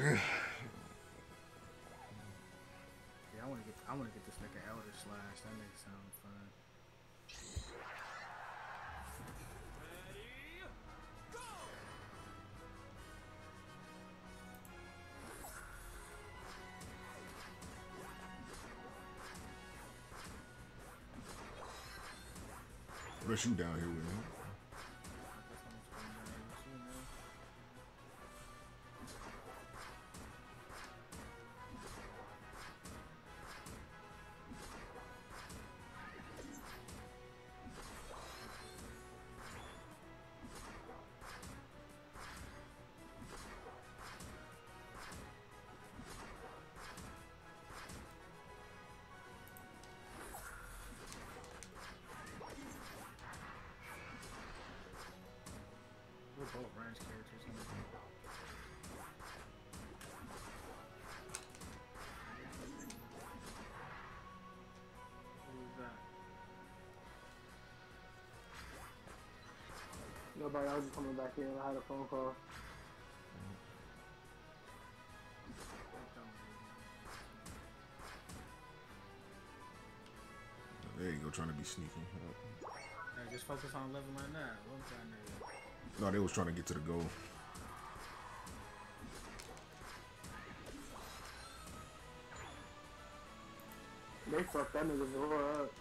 Yeah, I wanna get this nigga Elder Slash. That makes sound fun. Ready, go! What are you down here with him? Nobody, I was just coming back in and I had a phone call. There you go, trying to be sneaky. Hey, just focus on level right now. No, they was trying to get to the goal. They fucked that nigga's door up.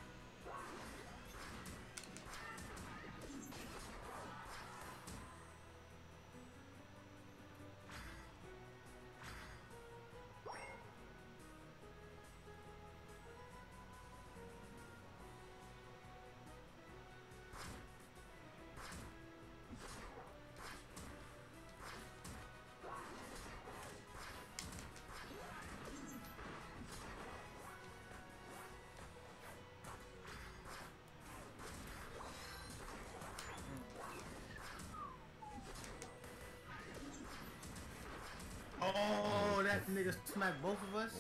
Oh, that nigga smacked both of us?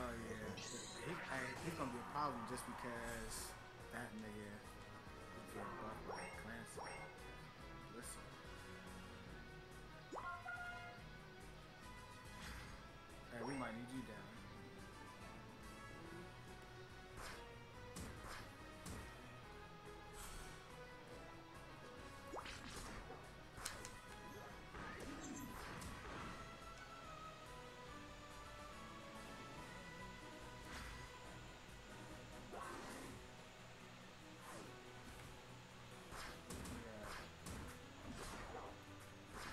Oh, yeah. He's gonna be a problem just because that nigga is getting buffed by Clancy. Listen. Hey, we might need you down.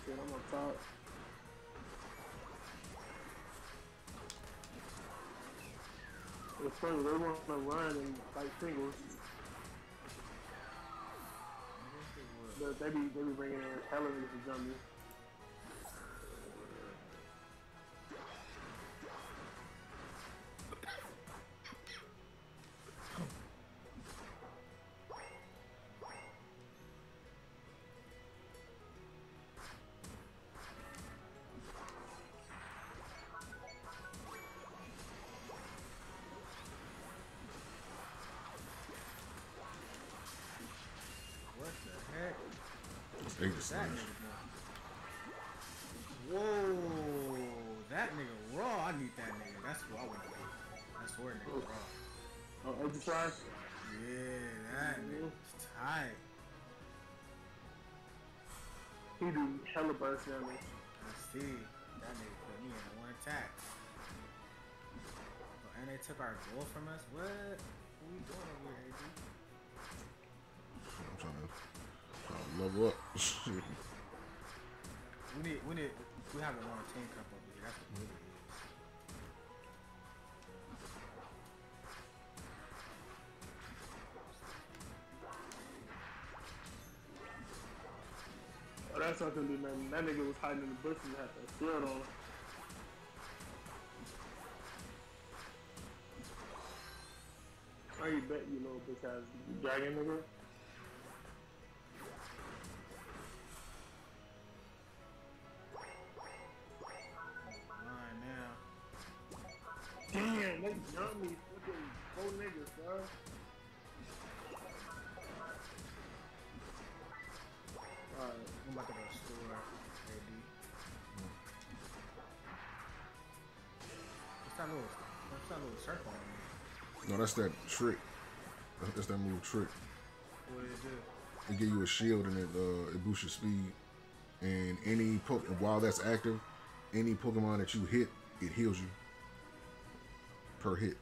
I'm on top. It's funny, they want to run and fight singles. But they be bringing in hella niggas to jump me. Whoa, that nigga raw. I need that nigga. That's what I want to do. That's where nigga raw. Oh, exercise? Yeah, that nigga's tight. He do hella burst on me. I see. That nigga put me in one attack. Oh, and they took our goal from us? What? What are we doing over here, AD? I'm trying to... level up. we have a long team cup over here. That's what it is. Oh, that's not gonna do nothing. That nigga was hiding in the bushes and had that shield on. I bet you know bitch has dragon nigga. They jumped me fucking whole niggas, bro. Alright, I'm about to go to the store, AD. That's that little circle. No, that's that trick. That's that move trick. What is it? It gives you a shield and it boosts your speed. And any while that's active, any Pokemon that you hit, it heals you per hit.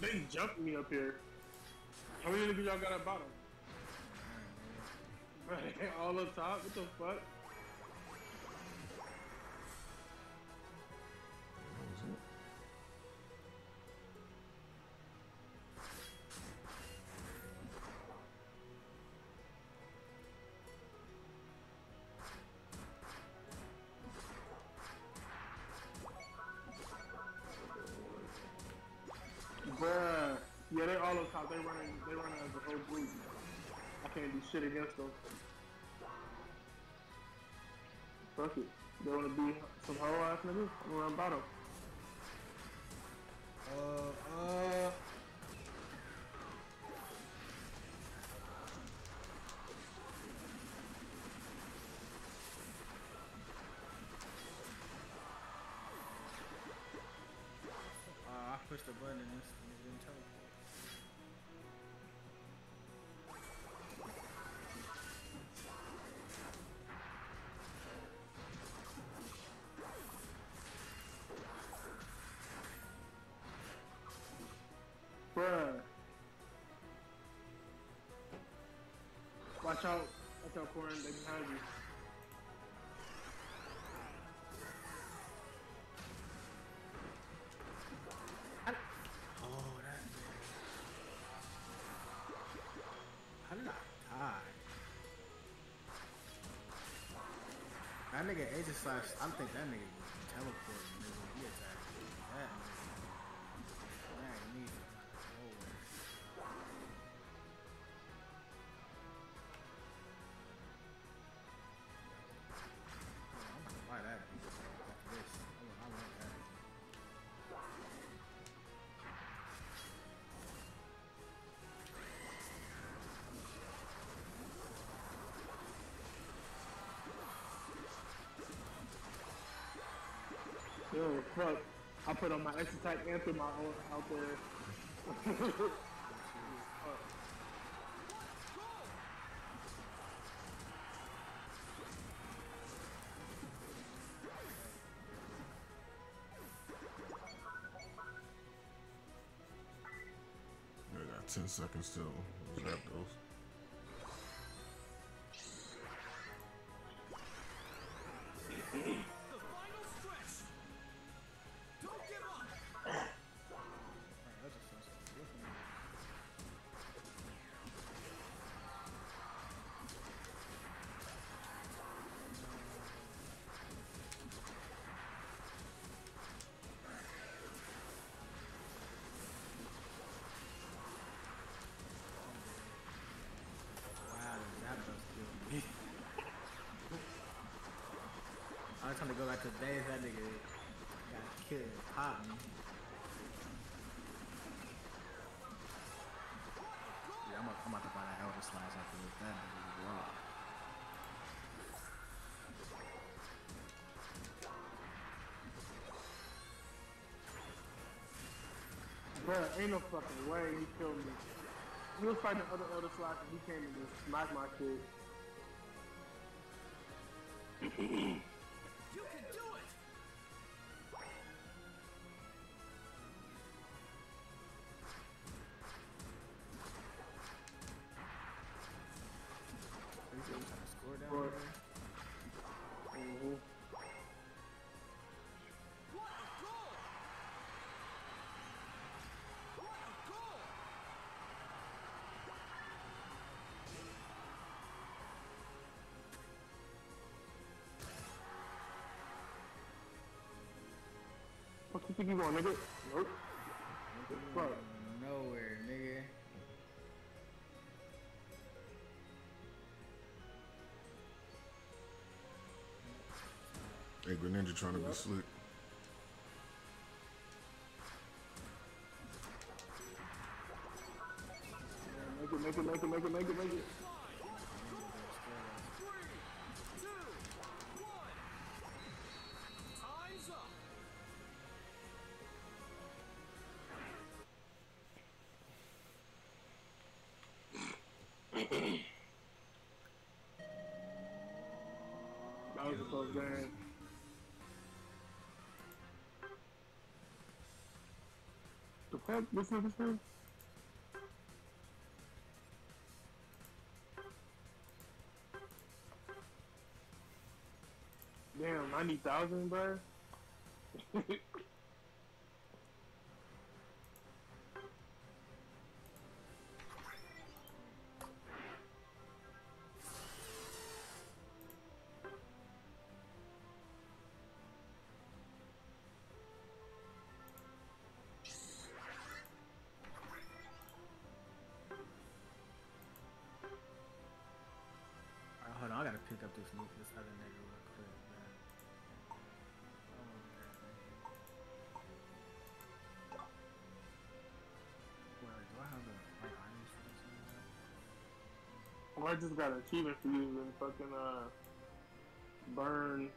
They jumped me up here. How many of y'all got at bottom? Right, all up top? What the fuck? Yeah, they're all up top. They running as a whole group. I can't do shit against them. Fuck it. They wanna be some whole ass niggas? I'm gonna run bottom. I pushed the button and this didn't tell me. Watch out, Corin, they behind you. Oh, that nigga. How did I die? That nigga Aegis Slash, I think that nigga was teleporting, nigga. He attacked me. That nigga. That needs to I like that. I love that. Yo, fuck. I put on my exotype and put my own out there. I got 10 seconds till zap those. The final stretch. Don't give up. I was trying to go back to the days that nigga got killed popping. Yeah, I'm about to buy that Elder Slice after this. That nigga is raw. Bruh, ain't no fucking way he killed me. He was fighting the other Elder Slice and he came and just smacked my kid. You can do it! Score down there. What a goal! What a goal! What you think you going, nigga? Nope. Bro. Nowhere, nigga. Hey, Greninja trying to be slick. Make it. That was a close game. The fuck? This one? Damn, 90,000, bro. I gotta pick up this other nigga real quick, man. Oh, wait, do I have the right items for this nigga? Well, I just got an achievement for you and fucking burn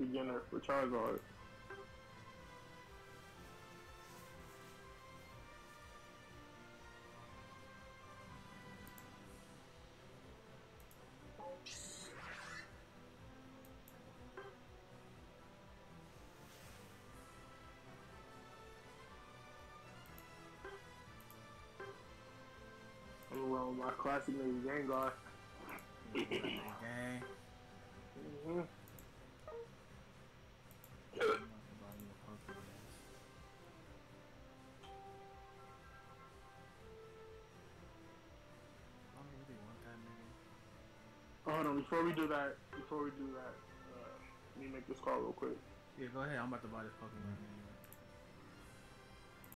beginner for Charizard. My classic nigga Gengar. Hold on, before we do that, let me make this call real quick. Yeah, go ahead. I'm about to buy this Pokemon.